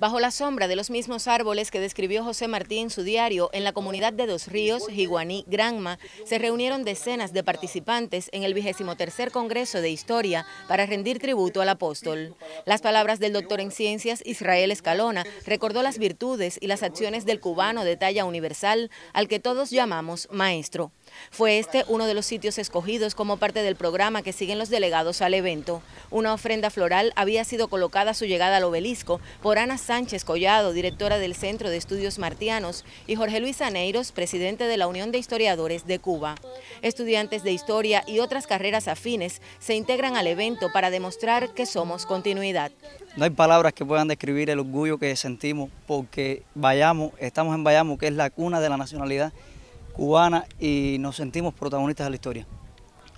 Bajo la sombra de los mismos árboles que describió José Martí en su diario, en la comunidad de Dos Ríos, Jiguaní, Granma, se reunieron decenas de participantes en el 23º Congreso de Historia para rendir tributo al apóstol. Las palabras del doctor en ciencias Israel Escalona recordó las virtudes y las acciones del cubano de talla universal al que todos llamamos maestro. Fue este uno de los sitios escogidos como parte del programa que siguen los delegados al evento. Una ofrenda floral había sido colocada a su llegada al obelisco por Ana Sánchez Collado, directora del Centro de Estudios Martianos, y Jorge Luis Aneiros, presidente de la Unión de Historiadores de Cuba. Estudiantes de historia y otras carreras afines se integran al evento para demostrar que somos continuidad. No hay palabras que puedan describir el orgullo que sentimos porque Bayamo, estamos en Bayamo, que es la cuna de la nacionalidad cubana, y nos sentimos protagonistas de la historia.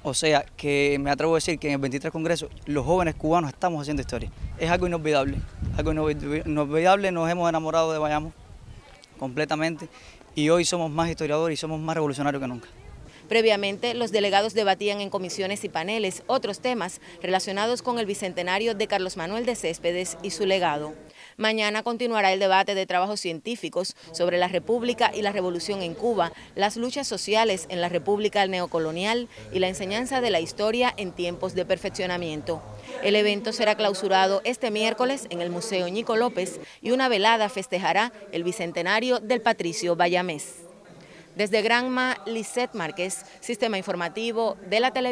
O sea, que me atrevo a decir que en el 23 Congreso los jóvenes cubanos estamos haciendo historia. Es algo inolvidable, nos hemos enamorado de Bayamo completamente y hoy somos más historiadores y somos más revolucionarios que nunca. Previamente, los delegados debatían en comisiones y paneles otros temas relacionados con el bicentenario de Carlos Manuel de Céspedes y su legado. Mañana continuará el debate de trabajos científicos sobre la República y la Revolución en Cuba, las luchas sociales en la República neocolonial y la enseñanza de la historia en tiempos de perfeccionamiento. El evento será clausurado este miércoles en el Museo Ñico López y una velada festejará el bicentenario del Patricio Bayamés. Desde Granma, Lisette Márquez, Sistema Informativo de la Televisión.